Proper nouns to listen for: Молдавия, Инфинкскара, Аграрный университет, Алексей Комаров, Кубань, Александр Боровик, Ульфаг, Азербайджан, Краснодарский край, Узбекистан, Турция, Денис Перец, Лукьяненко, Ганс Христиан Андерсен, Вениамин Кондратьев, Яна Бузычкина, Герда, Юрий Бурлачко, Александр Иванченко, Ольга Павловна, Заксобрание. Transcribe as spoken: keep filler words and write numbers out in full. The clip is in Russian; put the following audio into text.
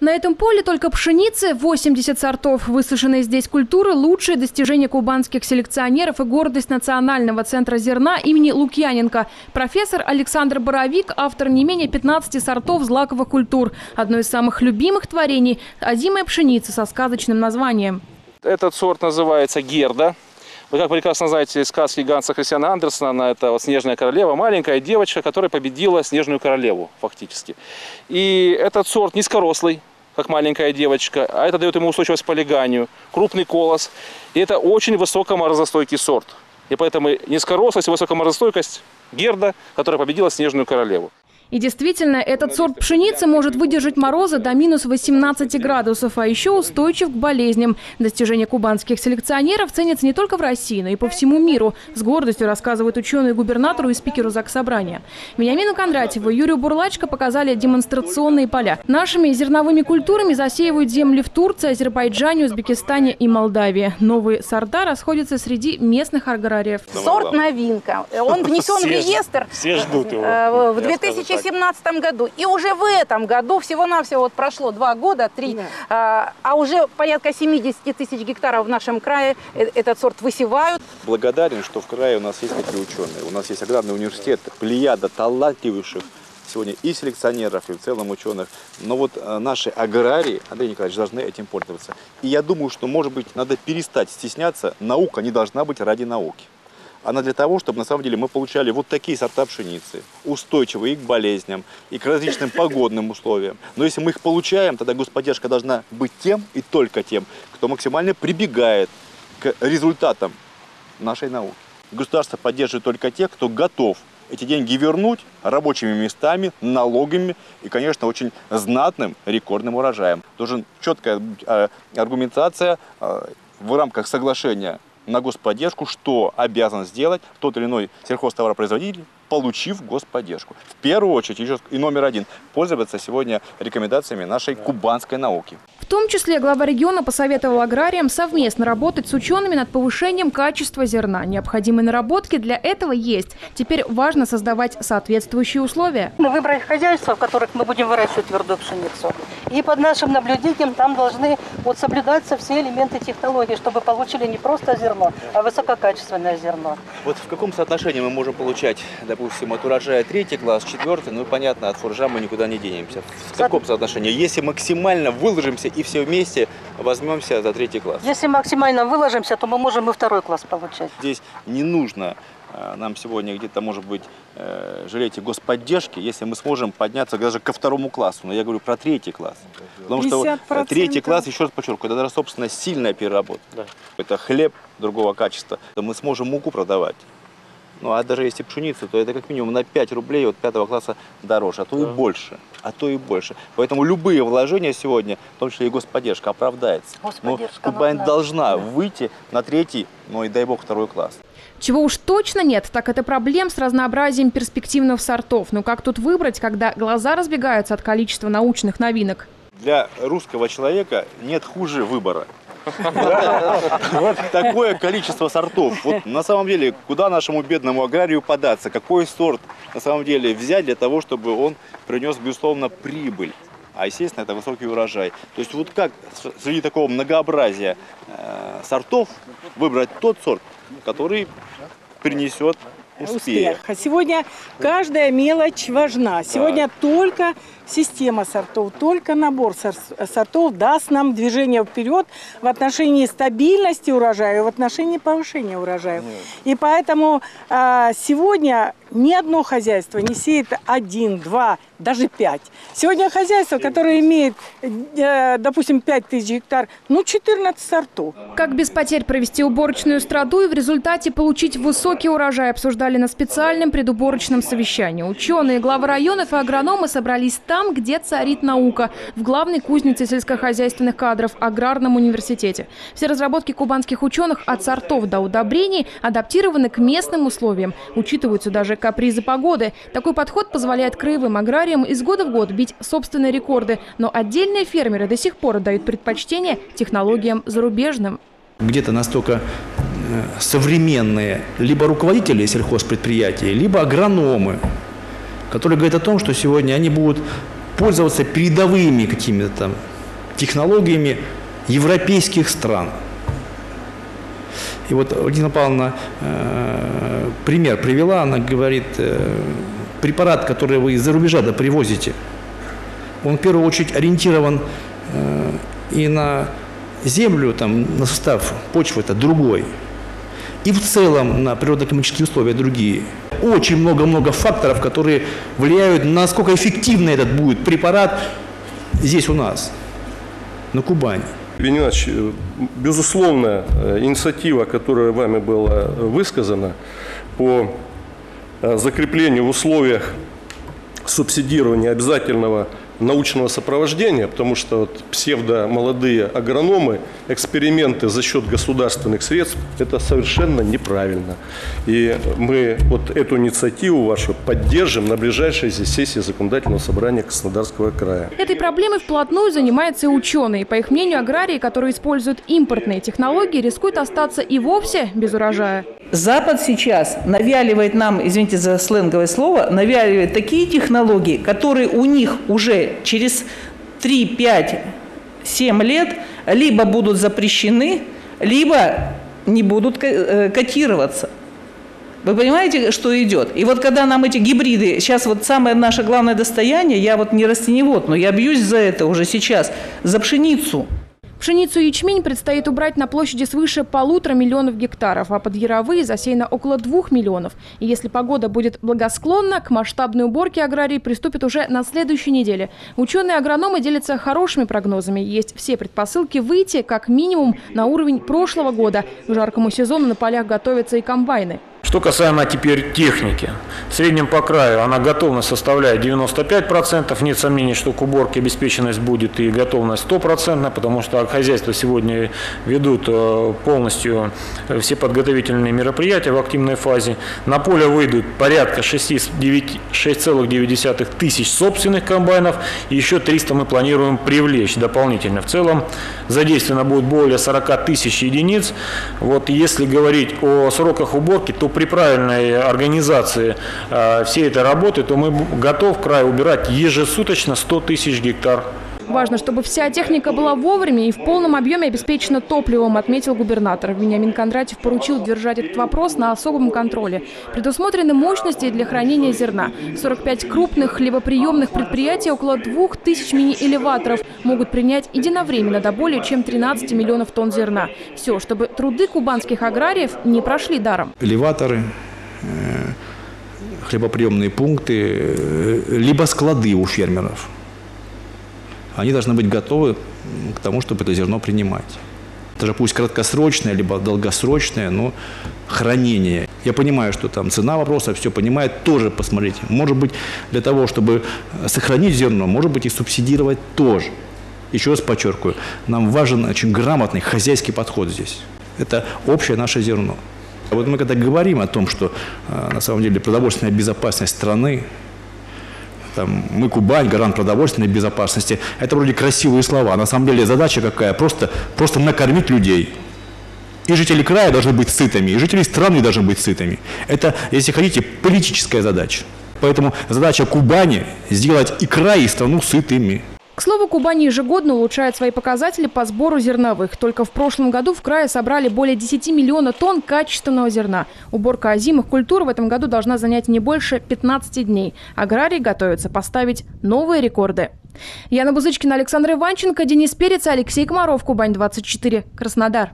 На этом поле только пшеницы, восемьдесят сортов. Высаженные здесь культуры – лучшие достижения кубанских селекционеров и гордость Национального центра зерна имени Лукьяненко. Профессор Александр Боровик – автор не менее пятнадцати сортов злаковых культур. Одно из самых любимых творений – озимая пшеница со сказочным названием. Этот сорт называется «Герда». Вы, как прекрасно знаете, сказки Ганса Христиана Андерсена, она это вот снежная королева, маленькая девочка, которая победила снежную королеву фактически. И этот сорт низкорослый, как маленькая девочка, а это дает ему устойчивость к полиганию, крупный колос. И это очень высокоморозостойкий сорт. И поэтому низкорослость и высокоморозостойкость Герда, которая победила снежную королеву. И действительно, этот сорт пшеницы может выдержать морозы до минус восемнадцати градусов, а еще устойчив к болезням. Достижения кубанских селекционеров ценятся не только в России, но и по всему миру. С гордостью рассказывают ученые губернатору и спикеру Заксобрания. Вениамину Кондратьеву и Юрию Бурлачко показали демонстрационные поля. Нашими зерновыми культурами засеивают земли в Турции, Азербайджане, Узбекистане и Молдавии. Новые сорта расходятся среди местных аграриев. Сорт новинка. Он внесен в реестр в две тысячи семнадцатом году. И уже в этом году, всего-навсего вот прошло два года, три, да. а, а уже порядка семидесяти тысяч гектаров в нашем крае этот сорт высевают. Благодарен, что в крае у нас есть такие ученые. У нас есть Аграрный университет, плеяда талантливейших сегодня и селекционеров, и в целом ученых. Но вот наши аграрии, Андрей Николаевич, должны этим пользоваться. И я думаю, что, может быть, надо перестать стесняться. Наука не должна быть ради науки. Она для того, чтобы на самом деле мы получали вот такие сорта пшеницы, устойчивые и к болезням, и к различным погодным условиям. Но если мы их получаем, тогда господдержка должна быть тем и только тем, кто максимально прибегает к результатам нашей науки. Государство поддерживает только тех, кто готов эти деньги вернуть рабочими местами, налогами и, конечно, очень знатным рекордным урожаем. Должна быть четкая аргументация в рамках соглашения на господдержку, что обязан сделать тот или иной сельхозтоваропроизводитель, получив господдержку. В первую очередь, еще и номер один, пользоваться сегодня рекомендациями нашей кубанской науки. В том числе глава региона посоветовал аграриям совместно работать с учеными над повышением качества зерна. Необходимые наработки для этого есть. Теперь важно создавать соответствующие условия. Мы выбрали хозяйства, в которых мы будем выращивать твердую пшеницу. И под нашим наблюдением там должны вот соблюдаться все элементы технологии, чтобы получили не просто зерно, а высококачественное зерно. Вот в каком соотношении мы можем получать, допустим, от урожая третий класс, четвертый, ну понятно, от фуржа мы никуда не денемся. В таком соотношении, если максимально выложимся и все вместе возьмемся за третий класс. Если максимально выложимся, то мы можем и второй класс получать. Здесь не нужно нам сегодня где-то, может быть, жалеть о господдержке, если мы сможем подняться даже ко второму классу. Но я говорю про третий класс. Потому что третий класс, еще раз подчеркиваю, это, собственно, сильная переработка. Да. Это хлеб другого качества. Мы сможем муку продавать. Ну, а даже если пшеницу, то это как минимум на пять рублей от пятого класса дороже, а то и больше, а то и больше. Поэтому любые вложения сегодня, в том числе и господдержка, оправдается. Господдержка, но Кубань должна выйти на третий, ну и дай бог, второй класс. Чего уж точно нет, так это проблем с разнообразием перспективных сортов. Но как тут выбрать, когда глаза разбегаются от количества научных новинок? Для русского человека нет хуже выбора. Вот такое количество сортов. Вот на самом деле, куда нашему бедному аграрию податься? Какой сорт на самом деле взять для того, чтобы он принес, безусловно, прибыль? А естественно, это высокий урожай. То есть вот как среди такого многообразия э, сортов выбрать тот сорт, который принесет успех? Сегодня каждая мелочь важна. Сегодня так. Только система сортов, только набор сортов даст нам движение вперед в отношении стабильности урожая, в отношении повышения урожая. Нет. И поэтому а, сегодня ни одно хозяйство не сеет один, два, даже пять. Сегодня хозяйство, которое имеет, допустим, пять тысяч гектар, ну, четырнадцать сортов. Как без потерь провести уборочную страду и в результате получить высокий урожай, обсуждали на специальном предуборочном совещании. Ученые, главы районов и агрономы собрались там, где царит наука, в главной кузнице сельскохозяйственных кадров Аграрном университете. Все разработки кубанских ученых от сортов до удобрений адаптированы к местным условиям. Учитываются даже капризы погоды. Такой подход позволяет краевым аграриям из года в год бить собственные рекорды, но отдельные фермеры до сих пор дают предпочтение технологиям зарубежным. Где-то настолько современные либо руководители сельхозпредприятий, либо агрономы, которые говорят о том, что сегодня они будут пользоваться передовыми какими-то там технологиями европейских стран. И вот Ольга Павловна э, пример привела, она говорит, э, препарат, который вы из-за рубежа да привозите, он в первую очередь ориентирован э, и на землю, там, на состав почвы, это другой, и в целом на природно-климатические условия другие. Очень много-много факторов, которые влияют на насколько эффективно этот будет препарат здесь у нас, на Кубани. Евгений Иванович, безусловно, инициатива, которая вами была высказана по закреплению в условиях субсидирования обязательного научного сопровождения, потому что вот псевдомолодые агрономы, эксперименты за счет государственных средств, это совершенно неправильно. И мы вот эту инициативу вашу поддержим на ближайшей сессии Законодательного собрания Краснодарского края. Этой проблемой вплотную занимаются и ученые. По их мнению, аграрии, которые используют импортные технологии, рискуют остаться и вовсе без урожая. Запад сейчас навяливает нам, извините за сленговое слово, навяливает такие технологии, которые у них уже через три, пять, семь лет либо будут запрещены, либо не будут котироваться. Вы понимаете, что идет? И вот когда нам эти гибриды, сейчас вот самое наше главное достояние, я вот не растеневод, но я бьюсь за это уже сейчас, за пшеницу. Пшеницу и ячмень предстоит убрать на площади свыше полутора миллионов гектаров, а под яровые засеяно около двух миллионов. И если погода будет благосклонна, к масштабной уборке аграрии приступят уже на следующей неделе. Ученые-агрономы делятся хорошими прогнозами. Есть все предпосылки выйти как минимум на уровень прошлого года. К жаркому сезону на полях готовятся и комбайны. Что касаемо теперь техники, в среднем по краю она готовность составляет девяносто пять процентов, нет сомнений, что к уборке обеспеченность будет и готовность сто процентов, потому что хозяйства сегодня ведут полностью все подготовительные мероприятия в активной фазе. На поле выйдут порядка шесть целых девять десятых тысяч собственных комбайнов, и еще триста мы планируем привлечь дополнительно. В целом задействовано будет более сорока тысяч единиц. Вот если говорить о сроках уборки, то при правильной организации э, всей этой работы, то мы готов край убирать ежесуточно сто тысяч гектар. Важно, чтобы вся техника была вовремя и в полном объеме обеспечена топливом, отметил губернатор. Вениамин Кондратьев поручил держать этот вопрос на особом контроле. Предусмотрены мощности для хранения зерна. сорок пять крупных хлебоприемных предприятий, около двух тысяч мини-элеваторов могут принять единовременно до более чем тринадцати миллионов тонн зерна. Все, чтобы труды кубанских аграриев не прошли даром. Элеваторы, хлебоприемные пункты, либо склады у фермеров. Они должны быть готовы к тому, чтобы это зерно принимать. Даже пусть краткосрочное, либо долгосрочное, но хранение. Я понимаю, что там цена вопроса, все понимает, тоже посмотрите. Может быть, для того, чтобы сохранить зерно, может быть, и субсидировать тоже. Еще раз подчеркиваю, нам важен очень грамотный хозяйский подход здесь. Это общее наше зерно. А вот мы когда говорим о том, что на самом деле продовольственная безопасность страны, там, мы Кубань, гарант продовольственной безопасности. Это вроде красивые слова. На самом деле задача какая? Просто, просто накормить людей. И жители края должны быть сытыми, и жители страны должны быть сытыми. Это, если хотите, политическая задача. Поэтому задача Кубани – сделать и край, и страну сытыми. К слову, Кубань ежегодно улучшает свои показатели по сбору зерновых. Только в прошлом году в крае собрали более десяти миллионов тонн качественного зерна. Уборка озимых культур в этом году должна занять не больше пятнадцати дней. Аграрии готовятся поставить новые рекорды. Яна Бузычкина, Александр Иванченко, Денис Перец, Алексей Комаров, Кубань двадцать четыре, Краснодар.